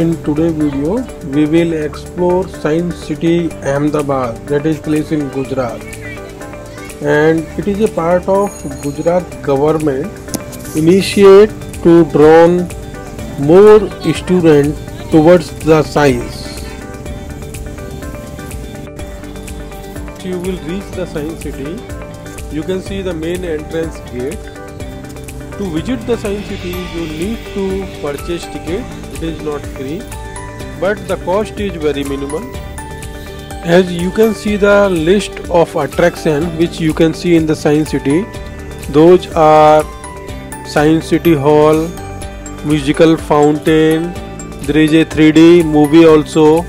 In today's video, we will explore Science City Ahmedabad, that is place in Gujarat, and it is a part of Gujarat government initiate to draw more students towards the science. You will reach the Science City. You can see the main entrance gate. To visit the Science City, you need to purchase ticket. It is not free, but the cost is very minimal. As you can see the list of attraction which you can see in the Science City, those are Science City Hall, musical fountain, there is a 3D movie also.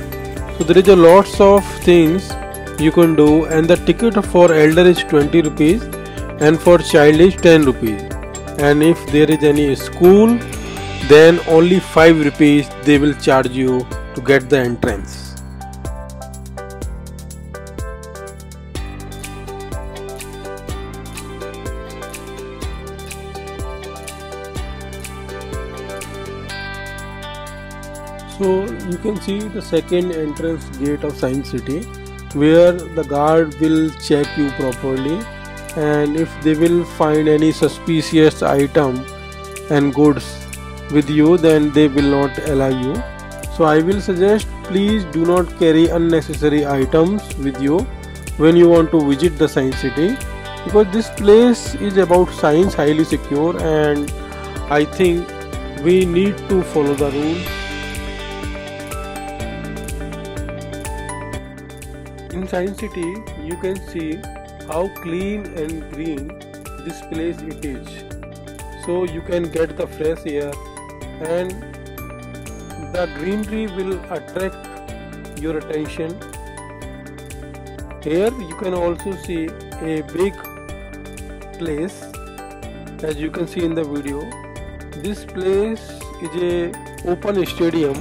So there is a lots of things you can do, and the ticket for elder is 20 rupees and for child is 10 rupees. And if there is any school, then only 5 rupees they will charge you to get the entrance. So you can see the second entrance gate of Science City, where the guard will check you properly, and if they will find any suspicious item and goods with you, then they will not allow you. So I will suggest, please do not carry unnecessary items with you when you want to visit the Science City, because this place is about science, highly secure, and I think we need to follow the rules. In Science City, you can see how clean and green this place it is. So you can get the fresh air, and the greenery will attract your attention. Here you can also see a big place, as you can see in the video. This place is an open stadium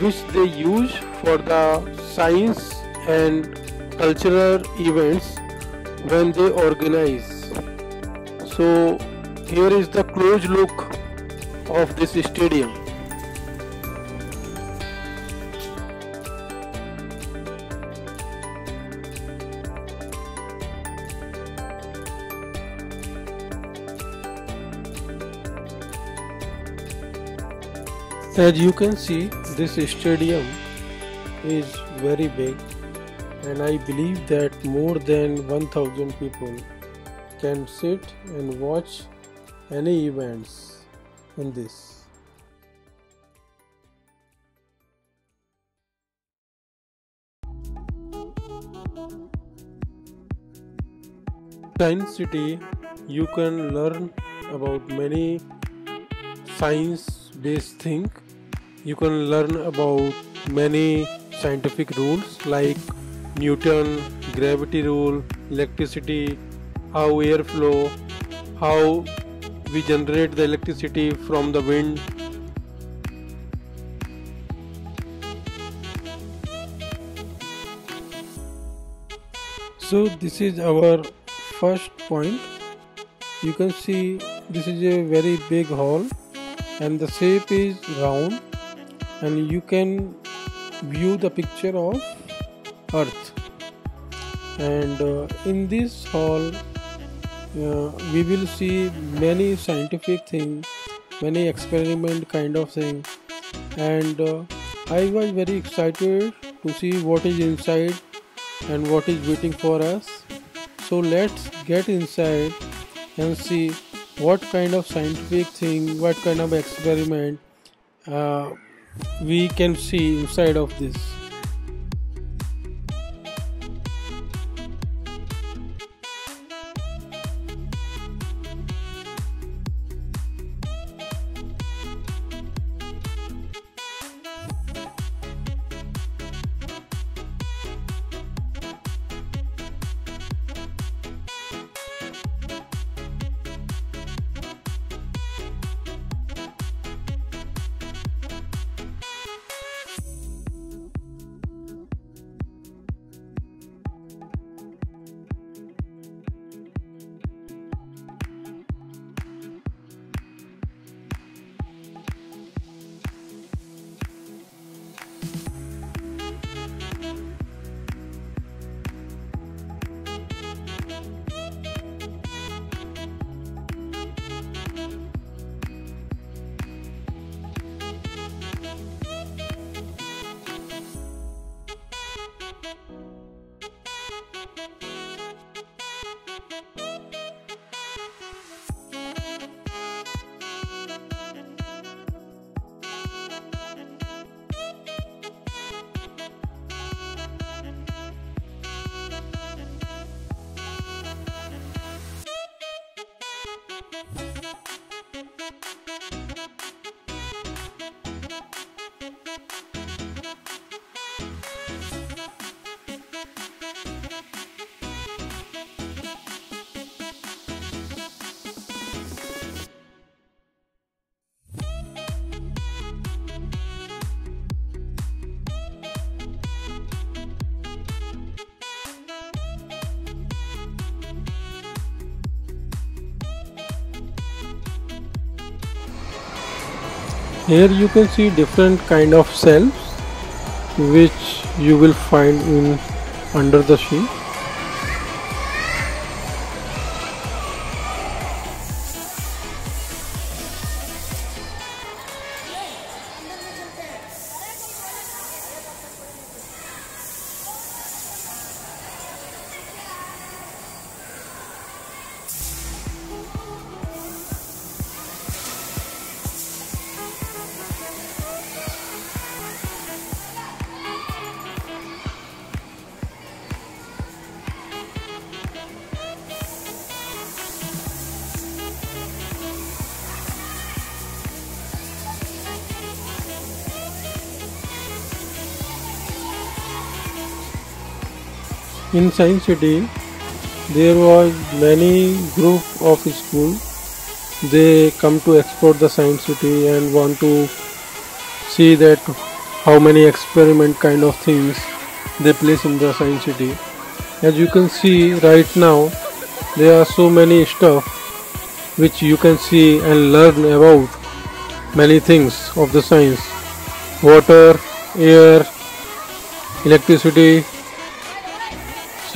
which they use for the science and cultural events when they organize. So here is the close look of this stadium. As you can see, this stadium is very big, and I believe that more than 1000 people can sit and watch any events in this. Science City, you can learn about many science-based things. You can learn about many scientific rules like Newton, gravity rule, electricity, how airflow, how we generate the electricity from the wind. So this is our first point. You can see this is a very big hall, and the shape is round, and you can view the picture of Earth. And in this hall we will see many scientific things, many experiment kind of thing, and I was very excited to see what is inside and what is waiting for us. So let's get inside and see what kind of scientific thing, what kind of experiment we can see inside of this. Here you can see different kind of cells which you will find in under the sheet. In Science City, there was many group of school. They come to explore the Science City and want to see that how many experiment kind of things they place in the Science City. As you can see right now, there are so many stuff which you can see and learn about many things of the science: water, air, electricity.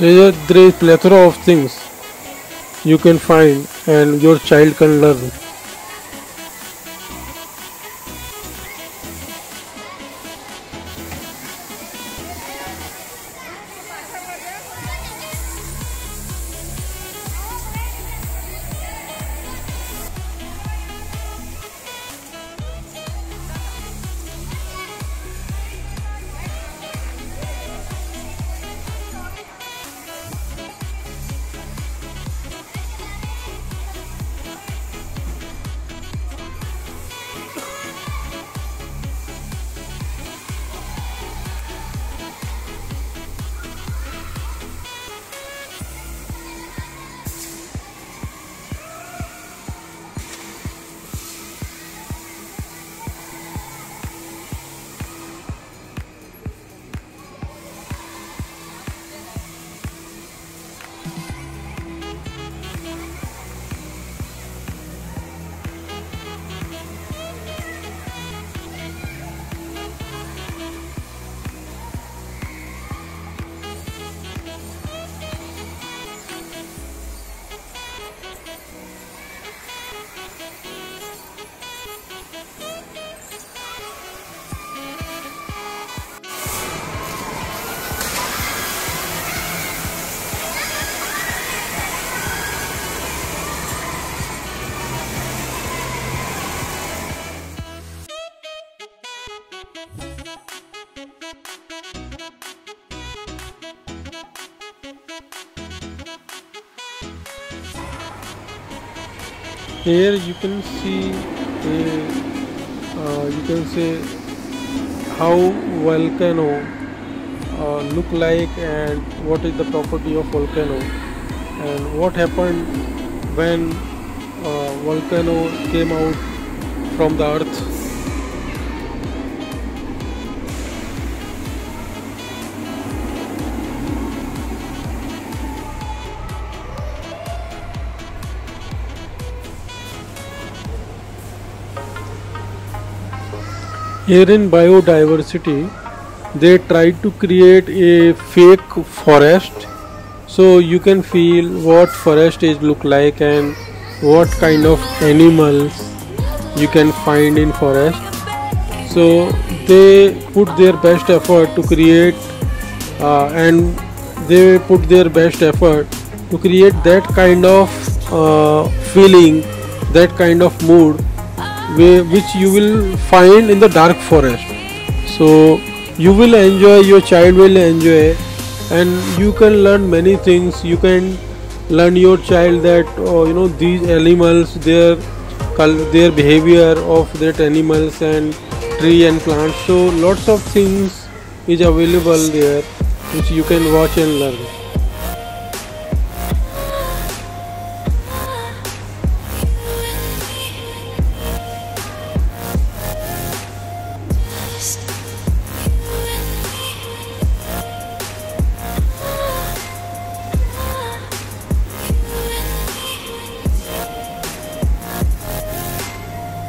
There is a plethora of things you can find and your child can learn. Here you can see you can say how volcano look like and what is the property of volcano and what happened when volcano came out from the earth. Here in biodiversity, they tried to create a fake forest, so you can feel what forest is look like and what kind of animals you can find in forest. So they put their best effort to create that kind of feeling, that kind of mood which you will find in the dark forest. So you will enjoy, your child will enjoy, and you can learn many things. You can learn your child that these animals, their behavior of that animals and tree and plants. So lots of things is available there which you can watch and learn.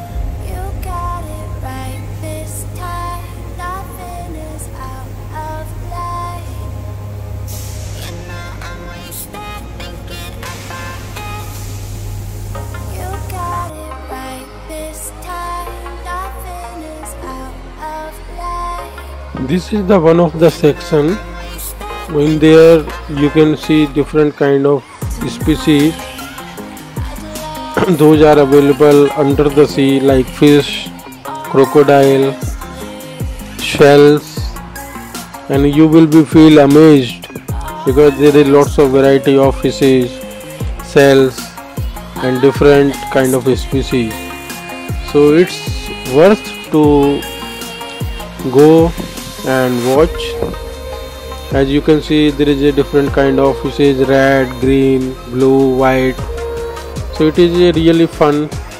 You got it right. This is the one of the section. In there you can see different kind of species. Those are available under the sea, like fish, crocodile, shells, and you will be feel amazed because there is lots of variety of fishes, shells, and different kind of species. So it's worth to go and watch. As you can see, there is a different kind of fishes: red, green, blue, white. So it is a really fun